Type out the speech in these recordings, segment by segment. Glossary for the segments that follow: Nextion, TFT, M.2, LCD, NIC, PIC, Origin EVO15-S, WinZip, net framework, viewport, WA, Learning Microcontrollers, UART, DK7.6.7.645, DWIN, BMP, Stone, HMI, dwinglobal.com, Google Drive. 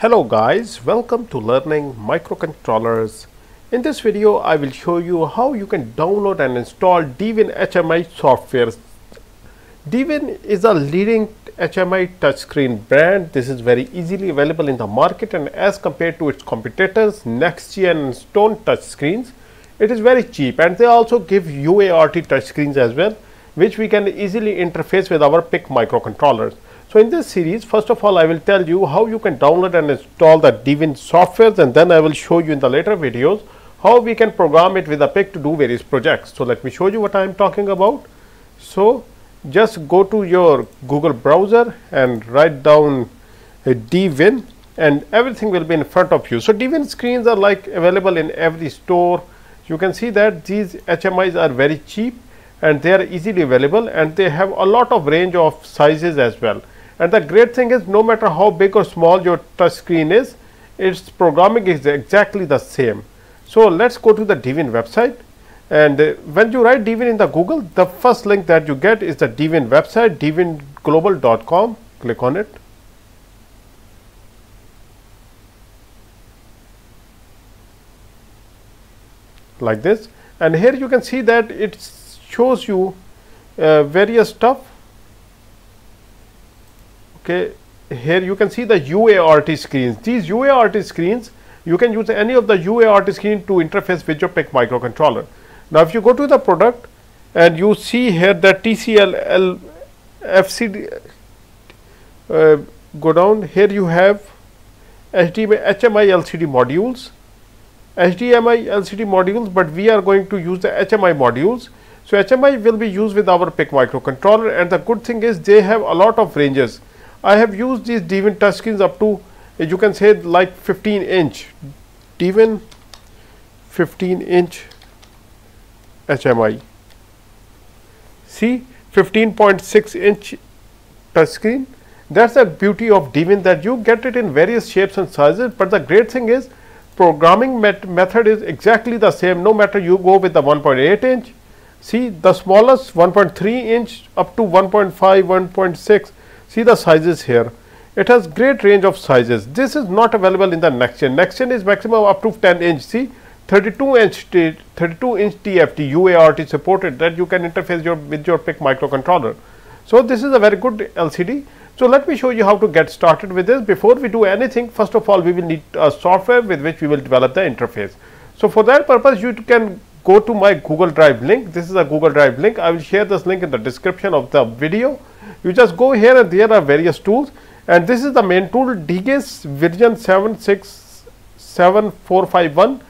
Hello guys, welcome to Learning Microcontrollers. In this video I will show you how you can download and install DWIN HMI software. DWIN is a leading HMI touchscreen brand. This is very easily available in the market, and as compared to its competitors Nextion and Stone touchscreens, it is very cheap, and they also give UART touchscreens as well, which we can easily interface with our PIC microcontrollers. So in this series, first of all, I will tell you how you can download and install the DWIN software, and then I will show you in the later videos how we can program it with a PIC to do various projects. So let me show you what I am talking about. So just go to your Google browser and write down DWIN, and everything will be in front of you. So DWIN screens are like available in every store. You can see that these HMIs are very cheap and they are easily available, and they have a lot of range of sizes as well. And the great thing is, no matter how big or small your touch screen is, its programming is exactly the same. So let's go to the DWIN website, and when you write DWIN in the Google, the first link that you get is the DWIN website, dwinglobal.com. Click on it. Like this, and here you can see that it shows you various stuff. Okay, here you can see the UART screens. These UART screens, you can use any of the UART screen to interface with your PIC microcontroller. Now if you go to the product and you see here the TCL FCD, go down, here you have HMI LCD modules, but we are going to use the HMI modules. So HMI will be used with our PIC microcontroller, and the good thing is they have a lot of ranges. I have used these DWIN touchscreens up to, you can say, like 15-inch DWIN 15-inch HMI. See, 15.6-inch touchscreen. That's the beauty of DWIN, that you get it in various shapes and sizes, but the great thing is programming method is exactly the same, no matter you go with the 1.8-inch. See, the smallest 1.3-inch up to 1.5, 1.6. See the sizes here. It has great range of sizes. This is not available in the Nextion. Nextion is maximum up to 10-inch. See, 32-inch TFT UART supported, that you can interface with your PIC microcontroller. So this is a very good LCD. So let me show you how to get started with this. Before we do anything, first of all, we will need a software with which we will develop the interface. So for that purpose, you can go to my Google Drive link. This is a Google Drive link. I will share this link in the description of the video. You just go here, and there are various tools, and this is the main tool, DK7.6.7.645.1.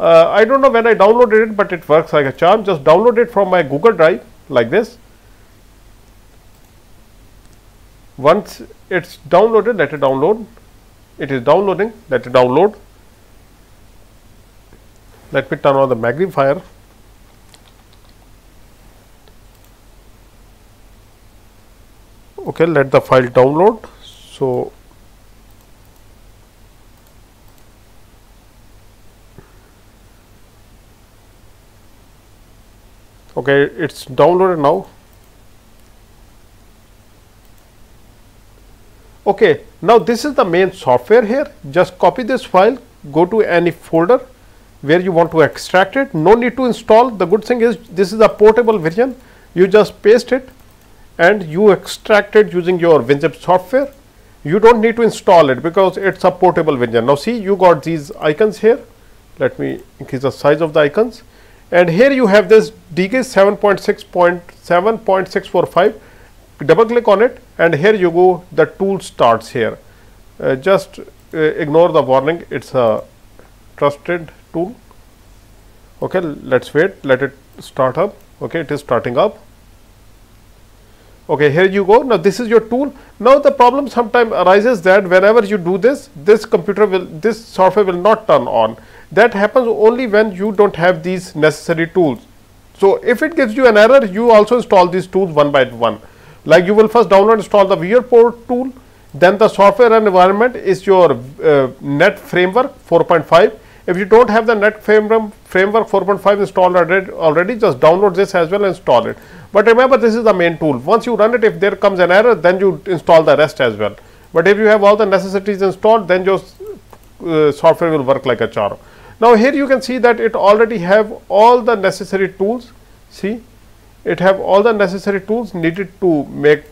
I don't know when I downloaded it, but it works like a charm. Just download it from my Google Drive like this. Once it's downloaded, let it download. It is downloading. Let it download. Let me turn on the magnifier. Okay, let the file download. So okay, it's downloaded now. Okay, now this is the main software here. Just copy this file, go to any folder where you want to extract it. No need to install. The good thing is this is a portable version. You just paste it and you extract it using your WinZip software. You don't need to install it because it's a portable version. Now see, you got these icons here. Let me increase the size of the icons. And here you have this DK7.6.7.645. Double click on it, and here you go, the tool starts here. Ignore the warning, it's a trusted tool. Okay, let's wait, let it start up. Okay, it is starting up. Okay, here you go. Now this is your tool. Now the problem sometimes arises that whenever you do this, this software will not turn on. That happens only when you don't have these necessary tools. So if it gives you an error, you also install these tools one by one. Like, you will first download, install the viewport tool, then the software and environment is your net framework 4.5. If you don't have the net framework 4.5 installed already, just download this as well and install it. But remember, this is the main tool. Once you run it, if there comes an error, then you install the rest as well. But if you have all the necessities installed, then your software will work like a charm. Now here you can see that it already have all the necessary tools. See, it have all the necessary tools needed to make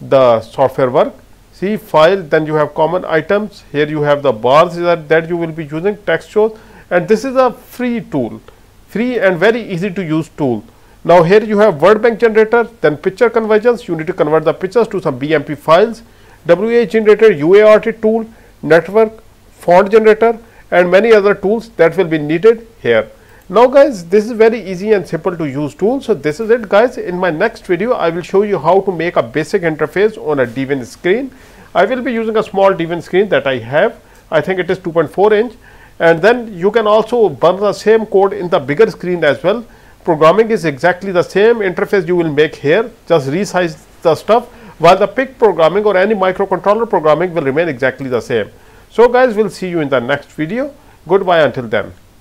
the software work. See, file, then you have common items. Here you have the bars that you will be using, text shows, and this is a free tool, free and very easy to use tool. Now here you have word bank generator, then picture conversions. You need to convert the pictures to some BMP files, WA generator, UART tool, network, font generator, and many other tools that will be needed here. Now guys, this is very easy and simple to use tool. So this is it guys. In my next video, I will show you how to make a basic interface on a DWIN screen. I will be using a small DWIN screen that I have. I think it is 2.4 inch. And then you can also burn the same code in the bigger screen as well. Programming is exactly the same interface you will make here. Just resize the stuff, while the PIC programming or any microcontroller programming will remain exactly the same. So guys, we'll see you in the next video. Goodbye until then.